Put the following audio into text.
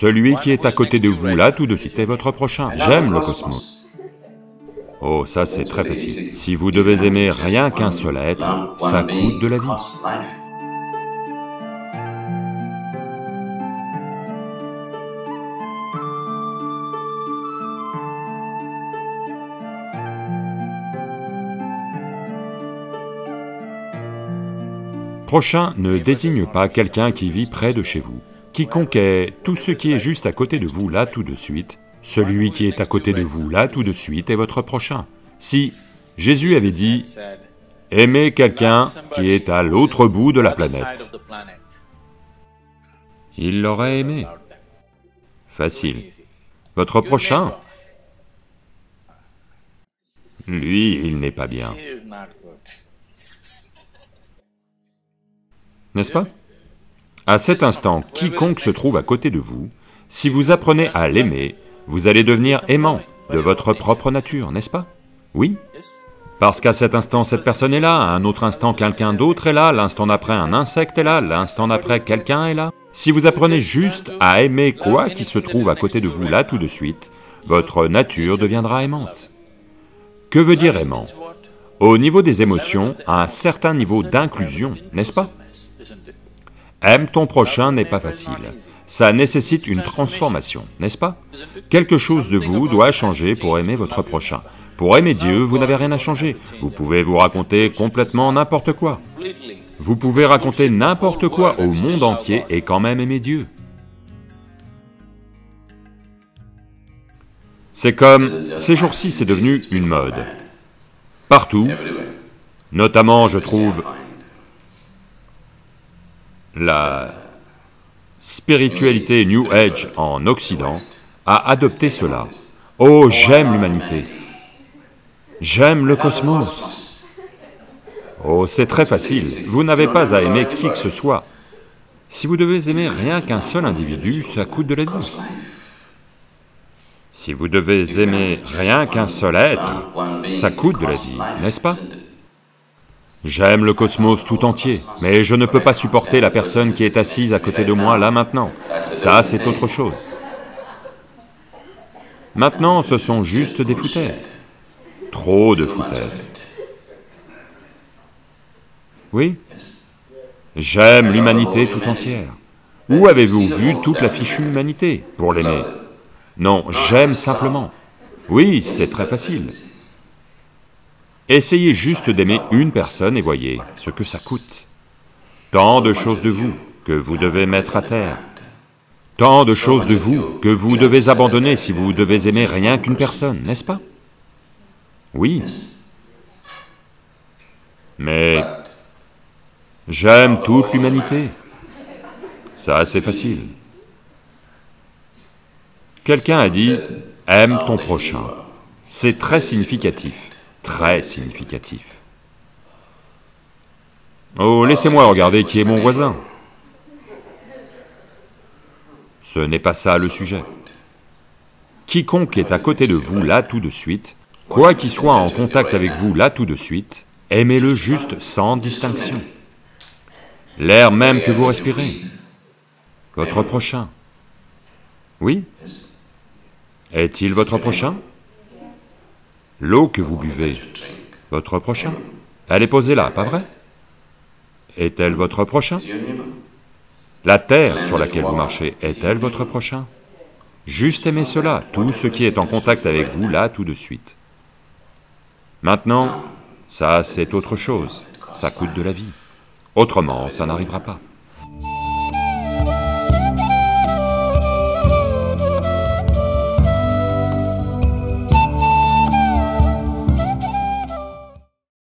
Celui qui est à côté de vous, là, tout de suite, est votre prochain. J'aime le cosmos. Oh, ça c'est très facile. Si vous devez aimer rien qu'un seul être, ça coûte de la vie. Prochain ne désigne pas quelqu'un qui vit près de chez vous. Quiconque est tout ce qui est juste à côté de vous là tout de suite, celui qui est à côté de vous là tout de suite est votre prochain. Si Jésus avait dit « Aimez quelqu'un qui est à l'autre bout de la planète », il l'aurait aimé. Facile. Votre prochain, lui, il n'est pas bien. N'est-ce pas? À cet instant, quiconque se trouve à côté de vous, si vous apprenez à l'aimer, vous allez devenir aimant de votre propre nature, n'est-ce pas? Oui. Parce qu'à cet instant, cette personne est là, à un autre instant, quelqu'un d'autre est là, l'instant d'après, un insecte est là, l'instant d'après, quelqu'un est là. Si vous apprenez juste à aimer quoi qui se trouve à côté de vous là tout de suite, votre nature deviendra aimante. Que veut dire aimant? Au niveau des émotions, à un certain niveau d'inclusion, n'est-ce pas? Aime ton prochain n'est pas facile. Ça nécessite une transformation, n'est-ce pas? Quelque chose de vous doit changer pour aimer votre prochain. Pour aimer Dieu, vous n'avez rien à changer. Vous pouvez vous raconter complètement n'importe quoi. Vous pouvez raconter n'importe quoi au monde entier et quand même aimer Dieu. C'est comme... ces jours-ci, c'est devenu une mode. Partout, notamment, je trouve... la spiritualité New Age en Occident a adopté cela. Oh, j'aime l'humanité. J'aime le cosmos. Oh, c'est très facile. Vous n'avez pas à aimer qui que ce soit. Si vous devez aimer rien qu'un seul individu, ça coûte de la vie. Si vous devez aimer rien qu'un seul être, ça coûte de la vie, n'est-ce pas? J'aime le cosmos tout entier, mais je ne peux pas supporter la personne qui est assise à côté de moi là maintenant. Ça, c'est autre chose. Maintenant, ce sont juste des foutaises. Trop de foutaises. Oui? J'aime l'humanité tout entière. Où avez-vous vu toute la fichue humanité pour l'aimer? Non, j'aime simplement. Oui, c'est très facile. Essayez juste d'aimer une personne et voyez ce que ça coûte. Tant de choses de vous que vous devez mettre à terre. Tant de choses de vous que vous devez abandonner si vous devez aimer rien qu'une personne, n'est-ce pas? Oui. Mais... j'aime toute l'humanité. Ça, c'est facile. Quelqu'un a dit « Aime ton prochain ». C'est très significatif. Très significatif. Oh, laissez-moi regarder qui est mon voisin. Ce n'est pas ça le sujet. Quiconque est à côté de vous là tout de suite, quoi qu'il soit en contact avec vous là tout de suite, aimez-le juste sans distinction. L'air même que vous respirez, votre prochain. Oui? Est-il votre prochain? L'eau que vous buvez, votre prochain, elle est posée là, pas vrai? Est-elle votre prochain? La terre sur laquelle vous marchez, est-elle votre prochain? Juste aimez cela, tout ce qui est en contact avec vous là tout de suite. Maintenant, ça c'est autre chose, ça coûte de la vie. Autrement, ça n'arrivera pas.